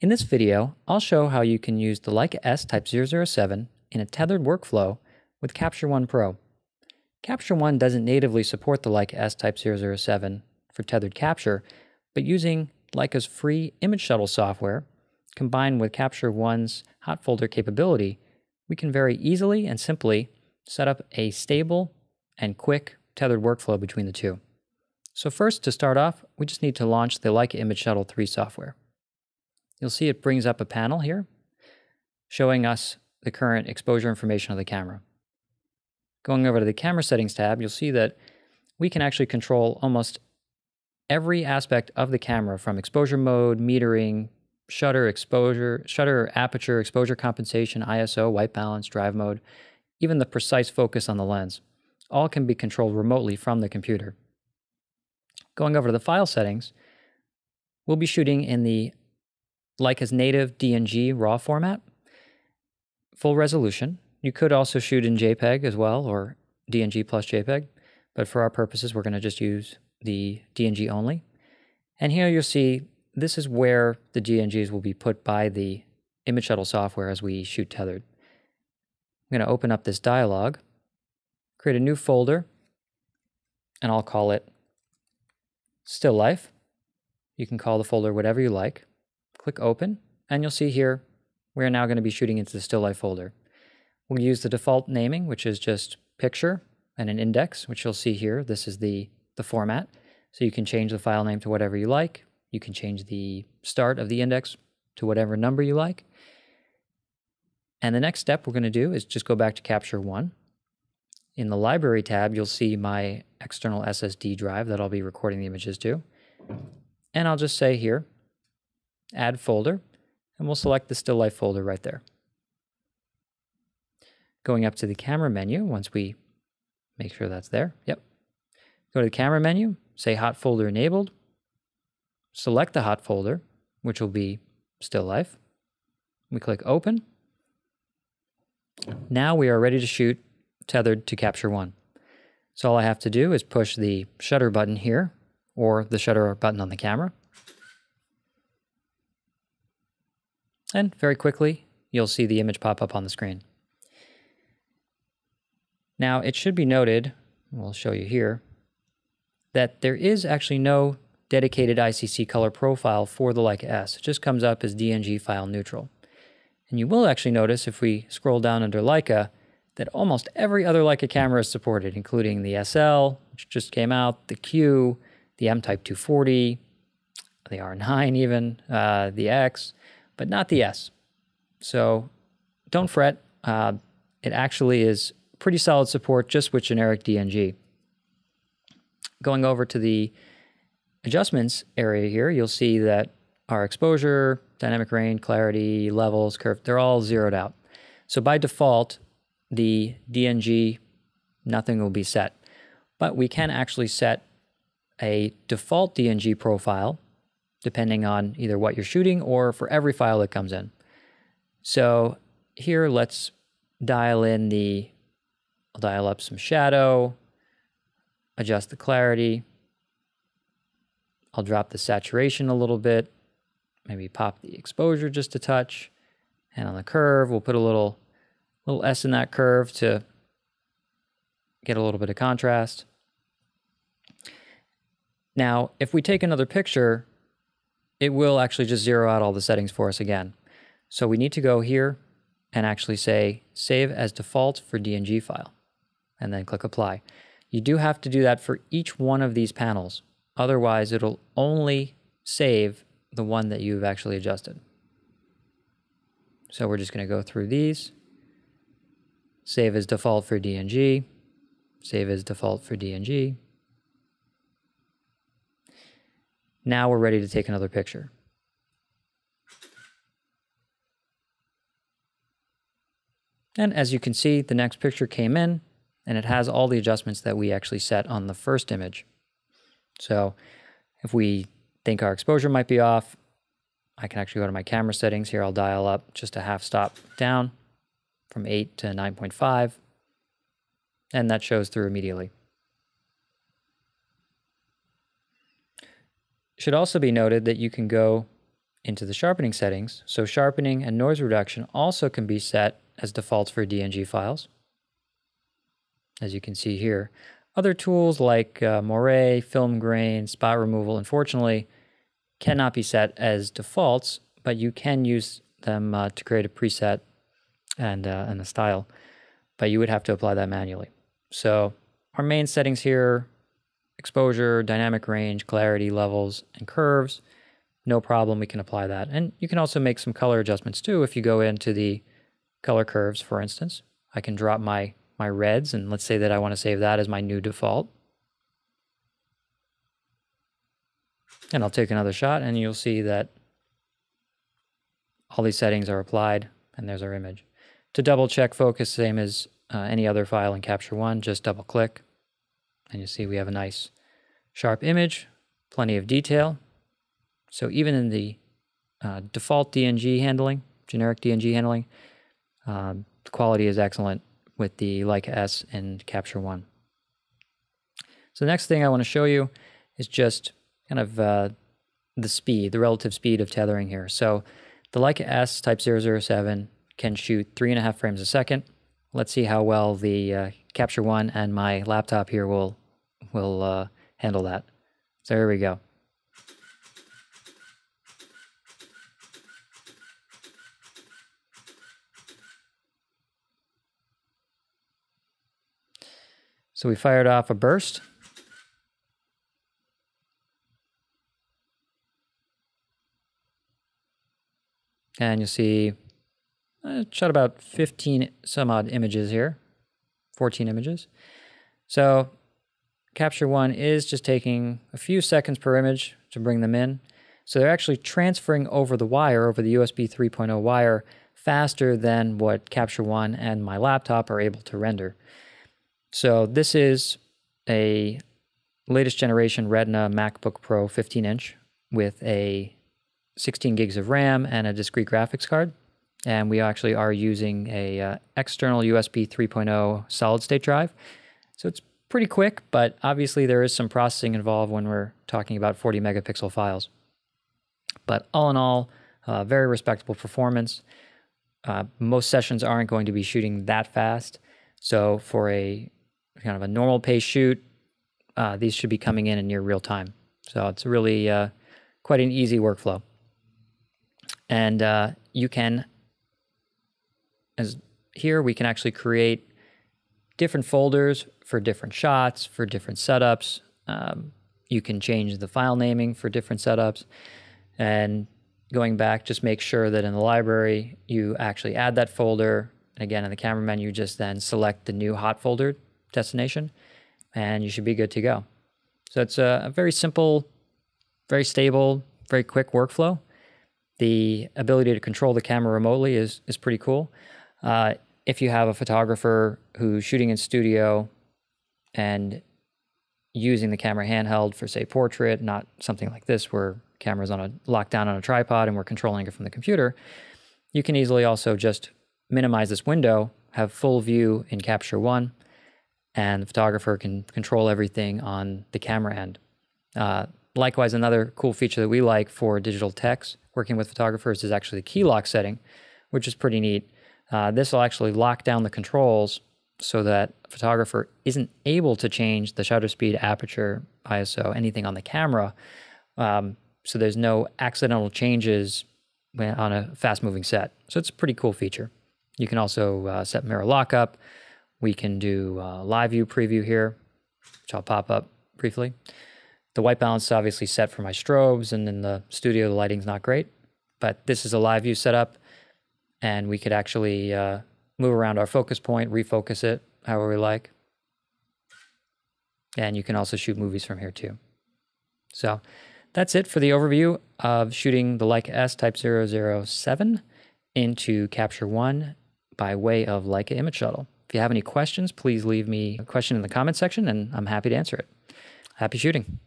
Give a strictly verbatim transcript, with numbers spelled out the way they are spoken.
In this video, I'll show how you can use the Leica S Type zero zero seven in a tethered workflow with Capture One Pro. Capture One doesn't natively support the Leica S Type zero zero seven for tethered capture, but using Leica's free Image Shuttle software, combined with Capture One's hot folder capability, we can very easily and simply set up a stable and quick tethered workflow between the two. So first, to start off, we just need to launch the Leica Image Shuttle three software. You'll see it brings up a panel here showing us the current exposure information of the camera. Going over to the camera settings tab, you'll see that we can actually control almost every aspect of the camera, from exposure mode, metering, shutter exposure, shutter aperture, exposure compensation, I S O, white balance, drive mode, even the precise focus on the lens. All can be controlled remotely from the computer. Going over to the file settings, we'll be shooting in the Leica's native D N G RAW format, full resolution. You could also shoot in JPEG as well, or D N G plus JPEG, but for our purposes, we're going to just use the D N G only. And here you'll see this is where the D N Gs will be put by the Image Shuttle software as we shoot tethered. I'm going to open up this dialog, create a new folder, and I'll call it Still Life. You can call the folder whatever you like. Click open, and you'll see here we're now going to be shooting into the Still Life folder. We'll use the default naming, which is just picture and an index, which you'll see here. This is the, the format, so you can change the file name to whatever you like. You can change the start of the index to whatever number you like. And the next step we're going to do is just go back to Capture One. In the Library tab, you'll see my external S S D drive that I'll be recording the images to. And I'll just say here, Add Folder, and we'll select the Still Life folder right there. Going up to the Camera menu, once we make sure that's there, yep. Go to the Camera menu, say Hot Folder Enabled, select the hot folder, which will be Still Life. We click Open. Now we are ready to shoot tethered to Capture One. So all I have to do is push the shutter button here, or the shutter button on the camera. And very quickly, you'll see the image pop up on the screen. Now, it should be noted, we'll show you here, that there is actually no dedicated I C C color profile for the Leica S. It just comes up as D N G file neutral. And you will actually notice, if we scroll down under Leica, that almost every other Leica camera is supported, including the S L, which just came out, the Q, the M-Type two forty, the R nine even, uh, the X, but not the S. So don't fret, uh, it actually is pretty solid support just with generic D N G. Going over to the adjustments area here, you'll see that our exposure, dynamic range, clarity, levels, curve, they're all zeroed out. So by default, the D N G, nothing will be set. But we can actually set a default D N G profile depending on either what you're shooting or for every file that comes in. So here, let's dial in the, I'll dial up some shadow, adjust the clarity. I'll drop the saturation a little bit, maybe pop the exposure just a touch. And on the curve, we'll put a little, little S in that curve to get a little bit of contrast. Now, if we take another picture, it will actually just zero out all the settings for us again. So we need to go here and actually say Save as Default for D N G file, and then click Apply. You do have to do that for each one of these panels. Otherwise, it'll only save the one that you've actually adjusted. So we're just going to go through these. Save as Default for D N G. Save as Default for D N G. Now we're ready to take another picture. And as you can see, the next picture came in, and it has all the adjustments that we actually set on the first image. So if we think our exposure might be off, I can actually go to my camera settings here. I'll dial up just a half stop down from eight to nine point five, and that shows through immediately. Should also be noted that you can go into the sharpening settings, so sharpening and noise reduction also can be set as defaults for D N G files, as you can see here. Other tools like uh, moire, film grain, spot removal, unfortunately, cannot be set as defaults, but you can use them uh, to create a preset and, uh, and a style, but you would have to apply that manually. So our main settings here, exposure, dynamic range, clarity, levels, and curves, no problem, we can apply that. And you can also make some color adjustments too. If you go into the color curves, for instance, I can drop my, my reds, and let's say that I want to save that as my new default. And I'll take another shot, and you'll see that all these settings are applied, and there's our image. To double check focus, same as uh, any other file in Capture One, just double click, and you see we have a nice sharp image, plenty of detail. So even in the uh, default D N G handling, generic D N G handling, uh, the quality is excellent with the Leica S and Capture One. So the next thing I want to show you is just kind of uh, the speed, the relative speed of tethering here. So the Leica S Type zero zero seven can shoot three and a half frames a second. Let's see how well the uh, Capture One and my laptop here will, will uh, handle that. So here we go. So we fired off a burst. And you'll see I shot about fifteen some odd images here, fourteen images. So Capture One is just taking a few seconds per image to bring them in. So they're actually transferring over the wire, over the U S B three point oh wire, faster than what Capture One and my laptop are able to render. So this is a latest generation Retina MacBook Pro fifteen inch with a sixteen gigs of RAM and a discrete graphics card. And we actually are using a uh, external U S B three point oh solid state drive. So it's pretty quick, but obviously there is some processing involved when we're talking about forty megapixel files. But all in all, uh, very respectable performance. Uh, most sessions aren't going to be shooting that fast. So for a kind of a normal pace shoot, uh, these should be coming in in near real time. So it's really uh, quite an easy workflow. And uh, you can, as here, we can actually create different folders for different shots, for different setups. Um, you can change the file naming for different setups. And going back, just make sure that in the library, you actually add that folder. And again, in the camera menu, just then select the new hot folder destination, and you should be good to go. So it's a, a very simple, very stable, very quick workflow. The ability to control the camera remotely is, is pretty cool. Uh, if you have a photographer who's shooting in studio and using the camera handheld for, say, portrait, not something like this where camera's on a lockdown on a tripod and we're controlling it from the computer, you can easily also just minimize this window, have full view in Capture One, and the photographer can control everything on the camera end. Uh, likewise, another cool feature that we like for digital text working with photographers is actually the key lock setting, which is pretty neat. Uh, this will actually lock down the controls so that a photographer isn't able to change the shutter speed, aperture, I S O, anything on the camera. Um, so there's no accidental changes when, on a fast-moving set. So it's a pretty cool feature. You can also uh, set mirror lockup. We can do uh, live view preview here, which I'll pop up briefly. The white balance is obviously set for my strobes, and in the studio, the lighting's not great, but this is a live view setup, and we could actually uh, move around our focus point, refocus it however we like. And you can also shoot movies from here too. So that's it for the overview of shooting the Leica S Type zero zero seven into Capture One by way of Leica Image Shuttle. If you have any questions, please leave me a question in the comment section, and I'm happy to answer it. Happy shooting.